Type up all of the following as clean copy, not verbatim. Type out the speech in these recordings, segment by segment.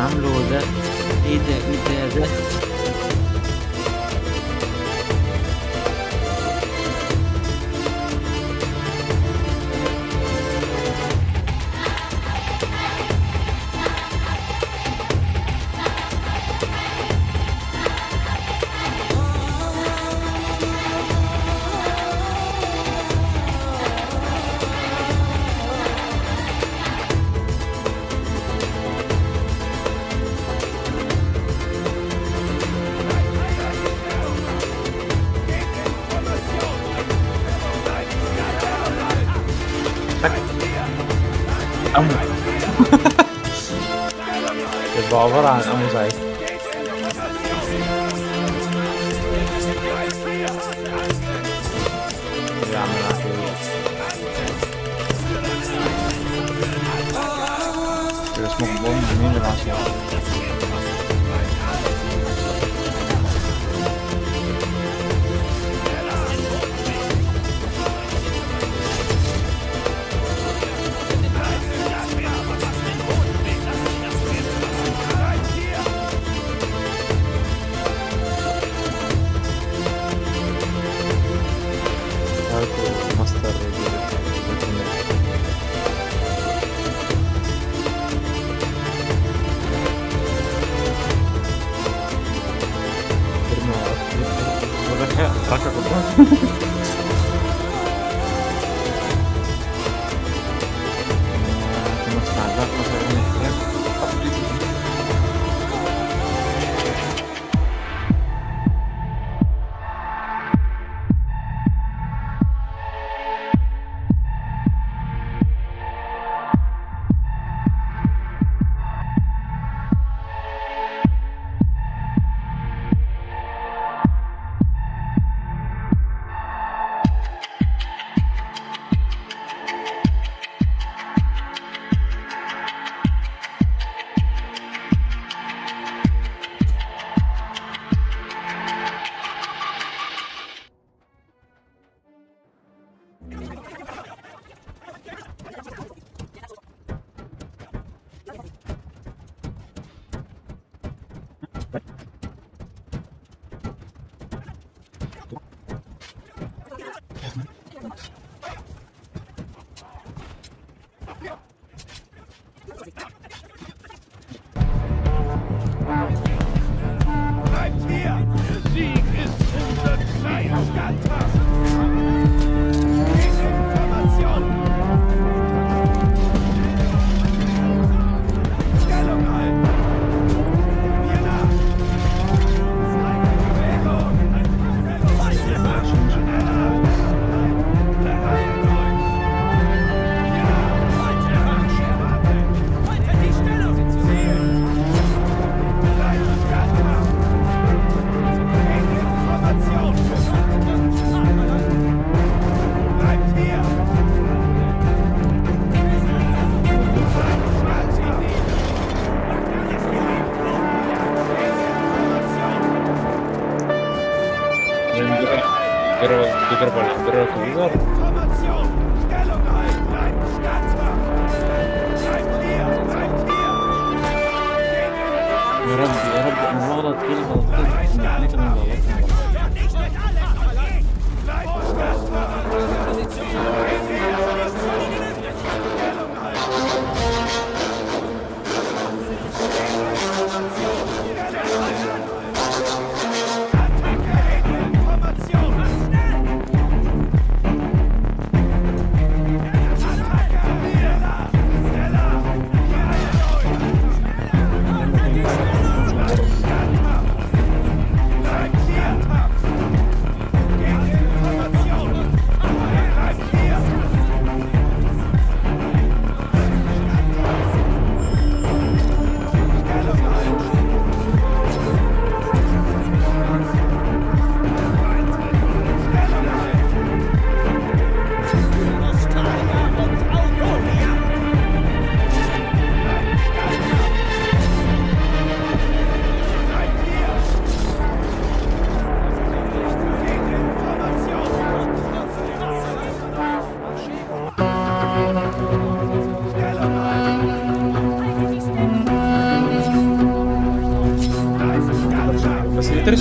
namenloze IDZ. Das war aber am Seil. Ja, das muss man wohl nicht machen.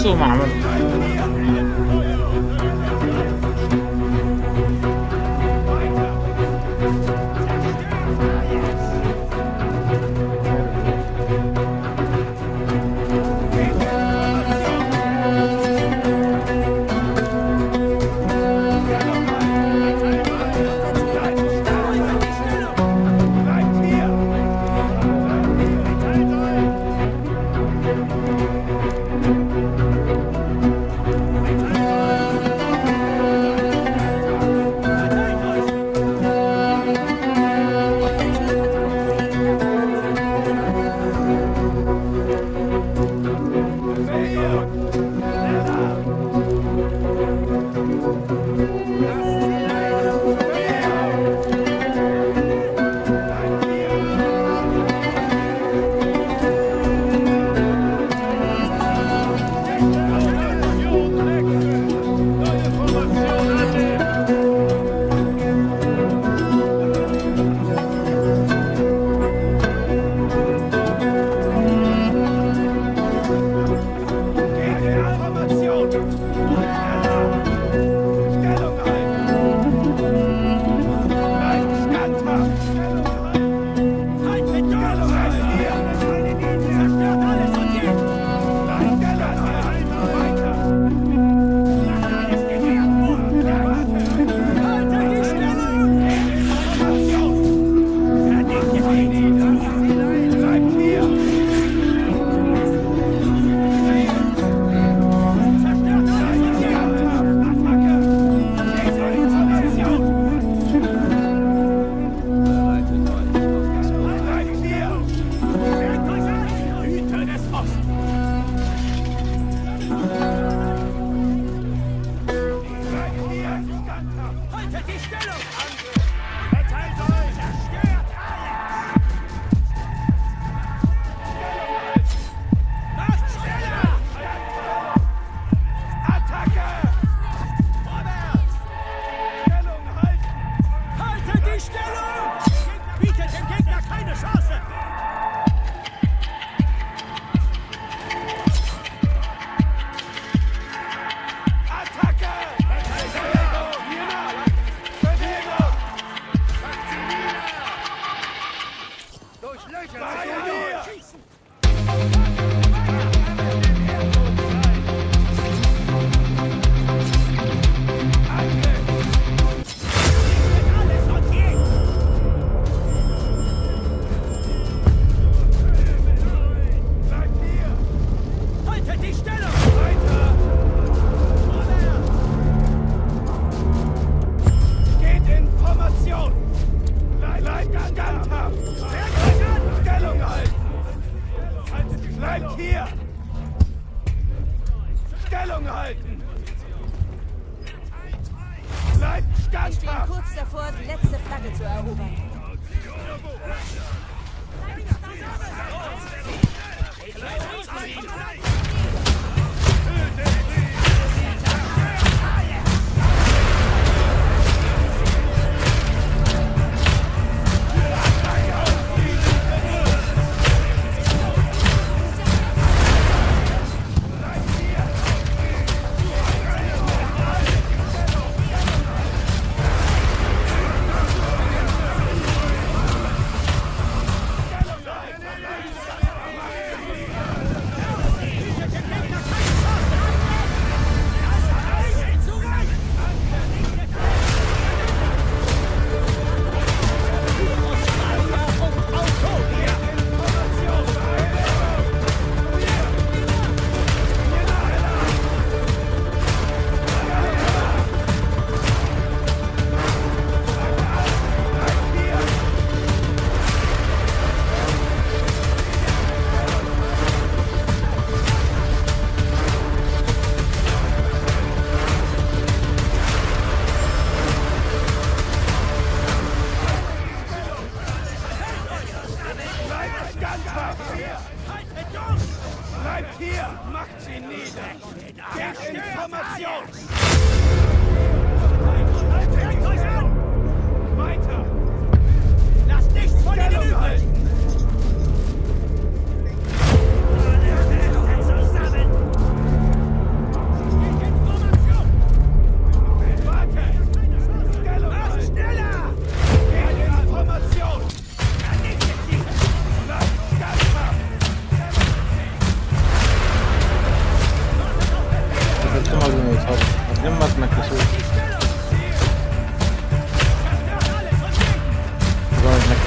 so machen.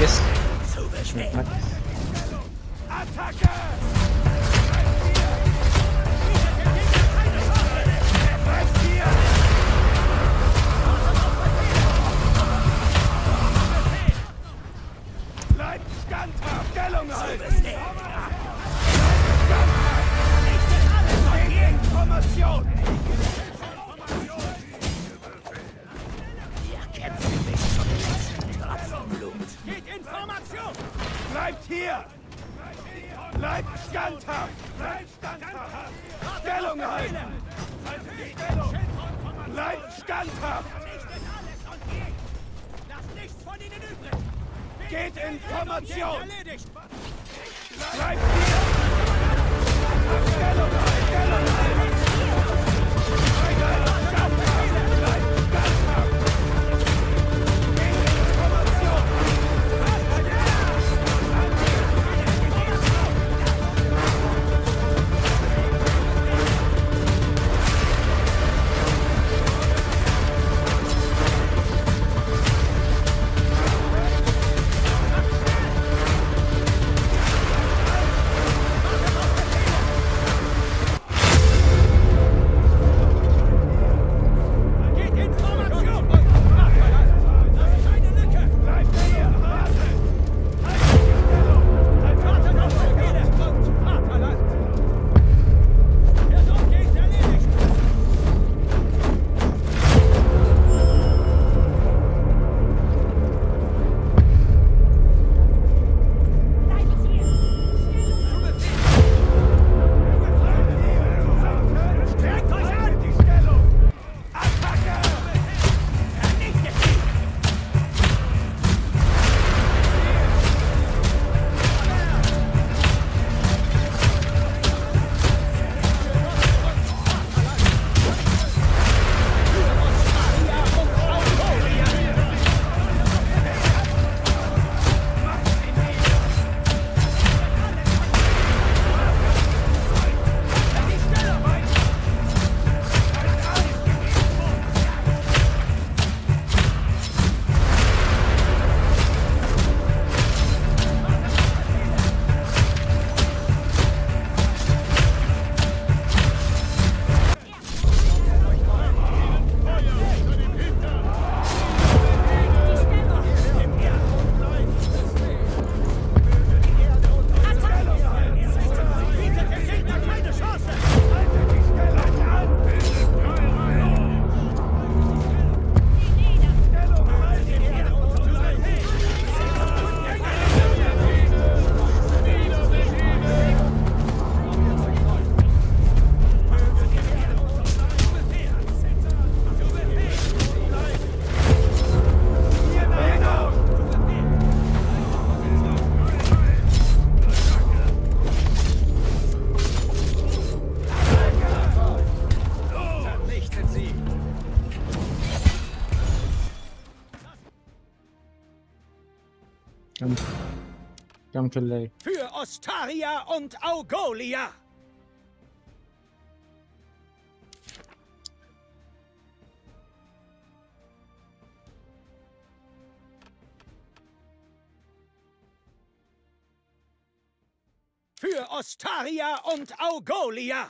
vergisst. Für Ostaria und Augolia! Für Ostaria und Augolia!